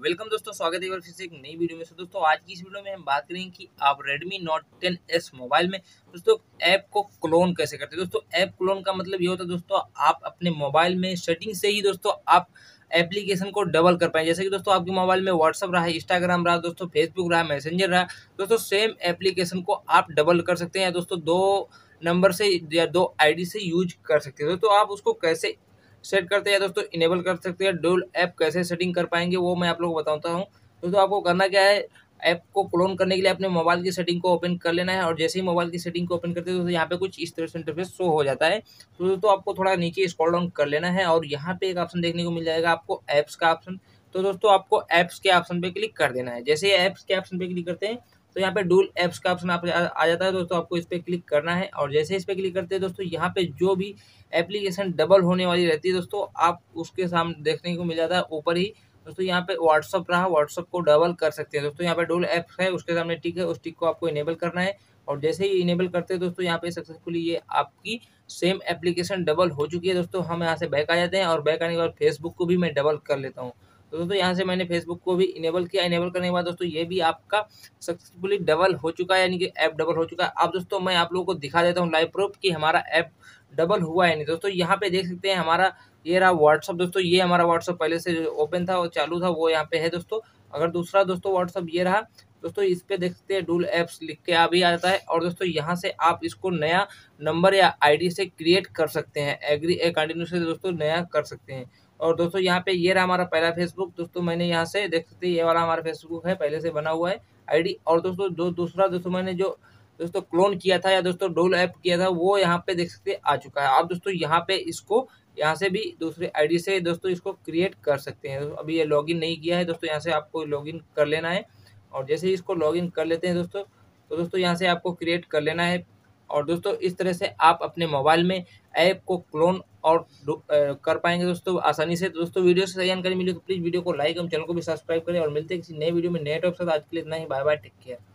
Welcome दोस्तों, स्वागत है एक बार फिर से एक नई वीडियो में। सो दोस्तों, आज की इस वीडियो में हम बात करेंगे कि आप Redmi Note 10s मोबाइल में दोस्तों ऐप को क्लोन कैसे करते हैं। दोस्तों ऐप क्लोन का मतलब ये होता है दोस्तों, आप अपने मोबाइल में सेटिंग से ही दोस्तों आप एप्लीकेशन को डबल कर पाएँ। जैसे कि दोस्तों आपके मोबाइल में WhatsApp रहा, Instagram रहा, दोस्तों Facebook रहा, Messenger रहा, दोस्तों सेम एप्लीकेशन को आप डबल कर सकते हैं। दोस्तों दो नंबर से या दो ID से यूज कर सकते हैं। दोस्तों आप उसको कैसे सेट करते हैं, दोस्तों इनेबल कर सकते हैं, डुअल ऐप कैसे सेटिंग कर पाएंगे वो मैं आप लोगों को बताता हूँ। दोस्तों आपको करना क्या है, ऐप को क्लोन करने के लिए अपने मोबाइल की सेटिंग को ओपन कर लेना है। और जैसे ही मोबाइल की सेटिंग को ओपन करते हैं दोस्तों यहाँ पे कुछ इस तरह से इंटरफेस शो हो जाता है। तो दोस्तों आपको थोड़ा नीचे स्क्रॉल डाउन कर लेना है और यहाँ पे एक ऑप्शन देखने को मिल जाएगा आपको ऐप्स का ऑप्शन। तो दोस्तों आपको ऐप्स के ऑप्शन पे क्लिक कर देना है। जैसे ऐप्स के ऑप्शन पे क्लिक करते हैं तो यहाँ पे डुअल ऐप्स का ऑप्शन आ जाता है। दोस्तों आपको इस पर क्लिक करना है और जैसे इस पर क्लिक करते हैं दोस्तों यहाँ पे जो भी एप्लीकेशन डबल होने वाली रहती है दोस्तों आप उसके सामने देखने को मिल जाता है ऊपर ही। दोस्तों यहाँ पे WhatsApp रहा, WhatsApp को डबल कर सकते हैं। दोस्तों यहाँ पे डुअल ऐप्स है, उसके सामने टिक है, उस टिक को आपको इनेबल करना है। और जैसे ही इनेबल करते हैं दोस्तों यहाँ पे सक्सेसफुली ये आपकी सेम एप्लीकेशन डबल हो चुकी है। दोस्तों हम यहाँ से बैक आ जाते हैं और बैक आने के बाद फेसबुक को भी मैं डबल कर लेता हूँ। तो दोस्तों यहाँ से मैंने फेसबुक को भी इनेबल किया। इनेबल करने के बाद दोस्तों ये भी आपका सक्सेसफुली डबल हो चुका है, यानी कि ऐप डबल हो चुका है। अब दोस्तों मैं आप लोगों को दिखा देता हूँ लाइव प्रूफ कि हमारा ऐप डबल हुआ है नहीं। दोस्तों यहाँ पे देख सकते हैं हमारा ये रहा WhatsApp। दोस्तों ये हमारा WhatsApp पहले से ओपन था और चालू था वो यहाँ पे है। दोस्तों अगर दूसरा दोस्तों WhatsApp ये रहा, दोस्तों इस पे देख सकते हैं डुअल ऐप्स लिख के आ भी आता है। और दोस्तों यहाँ से आप इसको नया नंबर या आईडी से क्रिएट कर सकते हैं, एग्री ए कंटिन्यू से दोस्तों नया कर सकते हैं। और दोस्तों यहाँ पे ये रहा हमारा पहला फेसबुक। दोस्तों मैंने यहाँ से देख सकते हैं ये वाला हमारा फेसबुक है, पहले से बना हुआ है आईडी। और दोस्तों जो दूसरा दोस्तों मैंने जो दोस्तों क्लोन किया था या दोस्तों डुअल ऐप किया था वो यहाँ पे देख सकते आ चुका है। आप दोस्तों यहाँ पे इसको यहाँ से भी दूसरे आईडी से दोस्तों इसको क्रिएट कर सकते हैं। अभी ये लॉगिन नहीं किया है दोस्तों, यहाँ से आपको लॉगिन कर लेना है। और जैसे ही इसको लॉगिन कर लेते हैं दोस्तों तो दोस्तों यहाँ से आपको क्रिएट कर लेना है। और दोस्तों इस तरह से आप अपने मोबाइल में ऐप को क्लोन और कर पाएंगे दोस्तों आसानी से। दोस्तों वीडियो से सही जानकारी मिली तो प्लीज़ वीडियो को लाइक एवं चैनल को भी सब्सक्राइब करें। और मिलते हैं किसी नए वीडियो में नए टॉपिक के साथ। आज के लिए इतना ही, बाय बाय, टेक केयर।